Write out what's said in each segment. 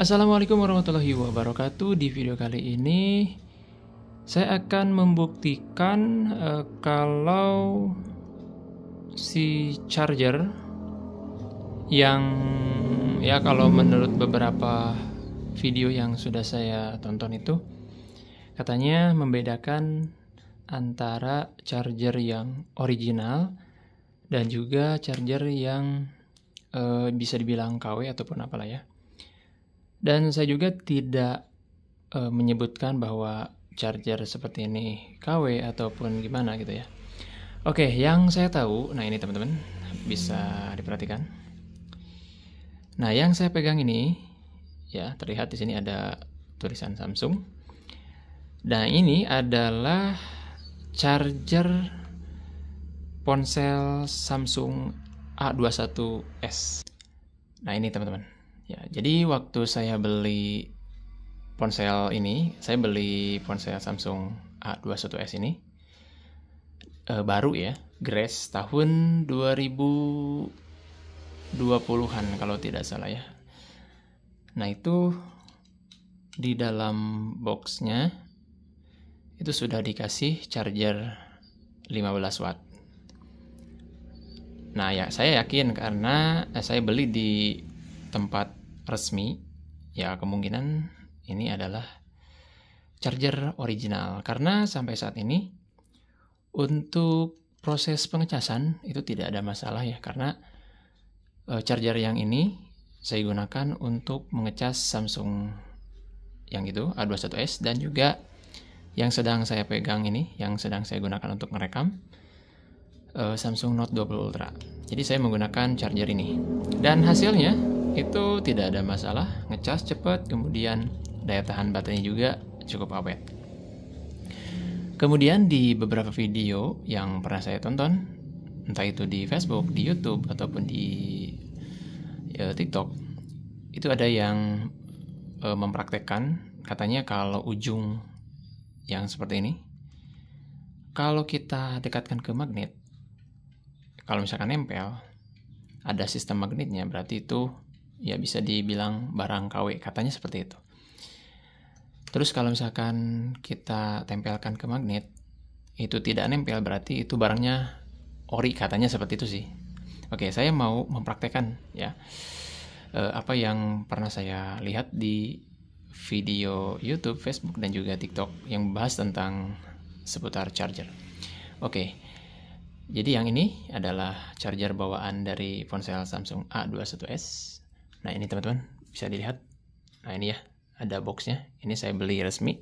Assalamualaikum warahmatullahi wabarakatuh. Di video kali ini saya akan membuktikan kalau si charger yang ya kalau menurut beberapa video yang sudah saya tonton itu katanya membedakan antara charger yang original dan juga charger yang bisa dibilang KW ataupun apalah ya. Dan saya juga tidak menyebutkan bahwa charger seperti ini KW ataupun gimana gitu ya. Oke, yang saya tahu, nah ini teman-teman bisa diperhatikan. Nah, yang saya pegang ini ya, terlihat di sini ada tulisan Samsung. Nah, ini adalah charger ponsel Samsung A21s. Nah, ini teman-teman ya, jadi waktu saya beli ponsel ini, saya beli ponsel Samsung A21s ini baru ya, Grace tahun 2020-an kalau tidak salah ya. Nah, itu di dalam boxnya itu sudah dikasih charger 15 watt. Nah ya, saya yakin karena saya beli di tempat resmi ya, kemungkinan ini adalah charger original, karena sampai saat ini untuk proses pengecasan itu tidak ada masalah ya, karena charger yang ini saya gunakan untuk mengecas Samsung yang itu A21s, dan juga yang sedang saya pegang ini, yang sedang saya gunakan untuk merekam Samsung Note 20 Ultra. Jadi saya menggunakan charger ini, dan hasilnya itu tidak ada masalah, ngecas cepat, kemudian daya tahan baterainya juga cukup awet. Kemudian di beberapa video yang pernah saya tonton, entah itu di Facebook, di YouTube, ataupun di ya, TikTok, itu ada yang mempraktekkan, katanya kalau ujung yang seperti ini kalau kita dekatkan ke magnet, kalau misalkan nempel ada sistem magnetnya, berarti itu ya bisa dibilang barang KW, katanya seperti itu. Terus kalau misalkan kita tempelkan ke magnet itu tidak nempel, berarti itu barangnya ori, katanya seperti itu sih. Oke, saya mau mempraktekkan ya apa yang pernah saya lihat di video YouTube, Facebook, dan juga TikTok yang bahas tentang seputar charger. Oke, jadi yang ini adalah charger bawaan dari ponsel Samsung A21s. Nah ini teman-teman bisa dilihat. Nah ini ya, ada boxnya. Ini saya beli resmi.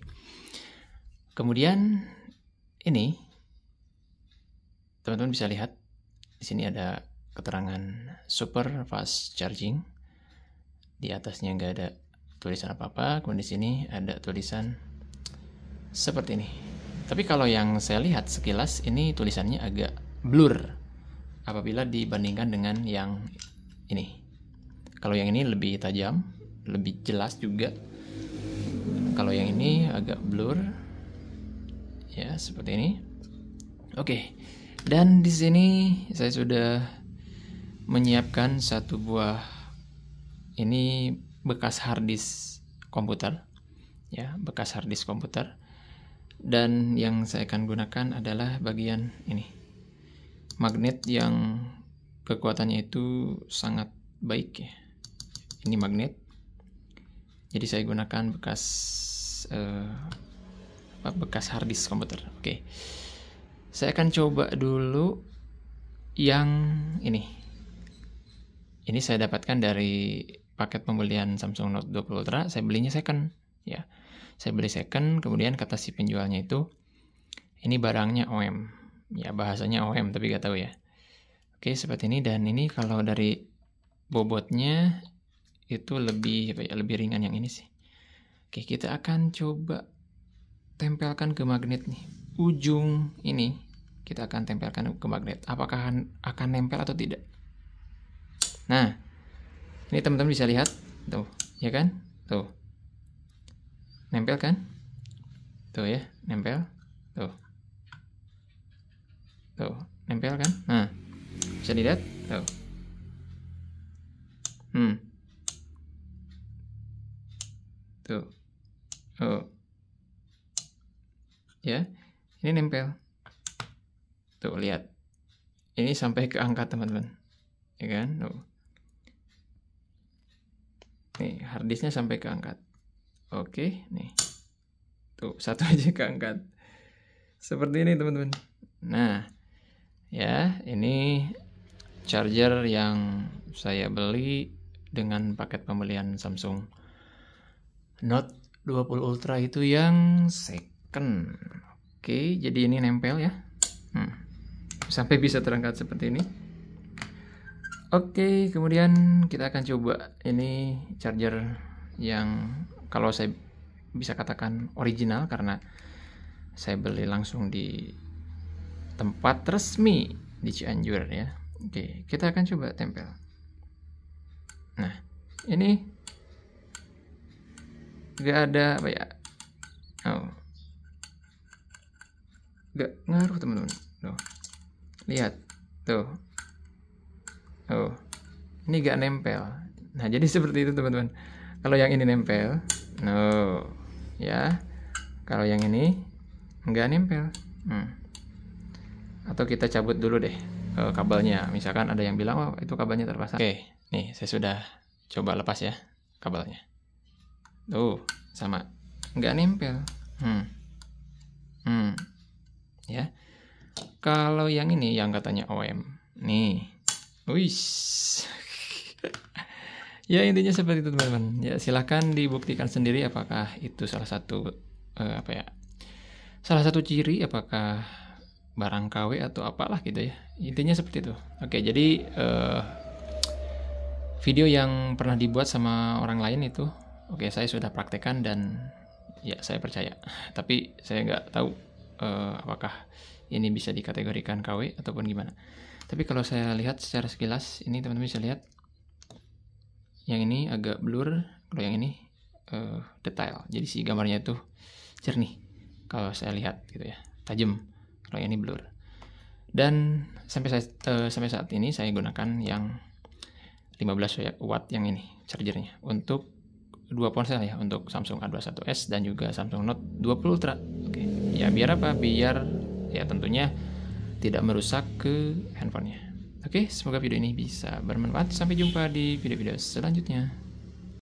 Kemudian ini teman-teman bisa lihat di sini ada keterangan super fast charging. Di atasnya nggak ada tulisan apa-apa, kemudian di sini ada tulisan seperti ini. Tapi kalau yang saya lihat sekilas ini tulisannya agak blur apabila dibandingkan dengan yang ini. Kalau yang ini lebih tajam, lebih jelas juga. Kalau yang ini agak blur ya, seperti ini. Oke, dan di sini saya sudah menyiapkan satu buah ini bekas harddisk komputer ya, bekas harddisk komputer, dan yang saya akan gunakan adalah bagian ini, magnet yang kekuatannya itu sangat baik ya. Ini magnet, jadi saya gunakan bekas harddisk komputer. Oke, saya akan coba dulu yang ini. Ini saya dapatkan dari paket pembelian Samsung Note 20 Ultra, saya belinya second ya. Saya beli second, kemudian kata si penjualnya itu ini barangnya OM. Ya bahasanya OM tapi gak tahu ya. Oke, seperti ini, dan ini kalau dari bobotnya itu lebih ringan yang ini sih. Oke, kita akan coba tempelkan ke magnet nih. Ujung ini kita akan tempelkan ke magnet. Apakah akan nempel atau tidak? Nah, ini teman-teman bisa lihat, tuh, ya kan? Tuh, nempel kan? Tuh ya, nempel. Tuh, tuh, nempel kan? Nah, bisa dilihat? Tuh. Tuh. Oh. Ya. Ini nempel. Tuh, lihat. Ini sampai ke angka, teman-teman. Ya kan? Tuh. Nih, harddisknya sampai keangkat. Oke, nih. Tuh, satu aja keangkat. Seperti ini, teman-teman. Nah, ya, ini charger yang saya beli dengan paket pembelian Samsung Note 20 Ultra itu yang second. Oke, jadi ini nempel ya. Sampai bisa terangkat seperti ini. Oke, kemudian kita akan coba ini charger yang kalau saya bisa katakan original karena saya beli langsung di tempat resmi di Cianjur ya. Oke, kita akan coba tempel. Nah, ini nggak ada apa ya? Oh, nggak ngaruh teman-teman. Lihat tuh. Oh, ini gak nempel. Nah, jadi seperti itu teman-teman. Kalau yang ini nempel, no, ya. Kalau yang ini nggak nempel. Atau kita cabut dulu deh kabelnya. Misalkan ada yang bilang, oh, itu kabelnya terpasang. Oke, nih saya sudah coba lepas ya kabelnya. Tuh, sama, nggak nempel. Ya. Kalau yang ini yang katanya OM, nih. Wis. Ya intinya seperti itu teman-teman. Ya silahkan dibuktikan sendiri apakah itu salah satu salah satu ciri apakah barang KW atau apalah gitu ya. Intinya seperti itu. Oke, jadi video yang pernah dibuat sama orang lain itu, oke, saya sudah praktekkan dan ya saya percaya. Tapi saya nggak tahu apakah ini bisa dikategorikan KW ataupun gimana. Tapi kalau saya lihat secara sekilas, ini teman-teman bisa lihat, yang ini agak blur, kalau yang ini detail. Jadi si gambarnya itu jernih, kalau saya lihat gitu ya, tajam. Kalau yang ini blur. Dan sampai saat ini saya gunakan yang 15 watt yang ini, chargernya. Untuk dua ponsel ya, untuk Samsung A21s dan juga Samsung Note 20 Ultra. Oke. Ya biar apa? Biar ya tentunya tidak merusak ke handphonenya. Oke, semoga video ini bisa bermanfaat. Sampai jumpa di video-video selanjutnya.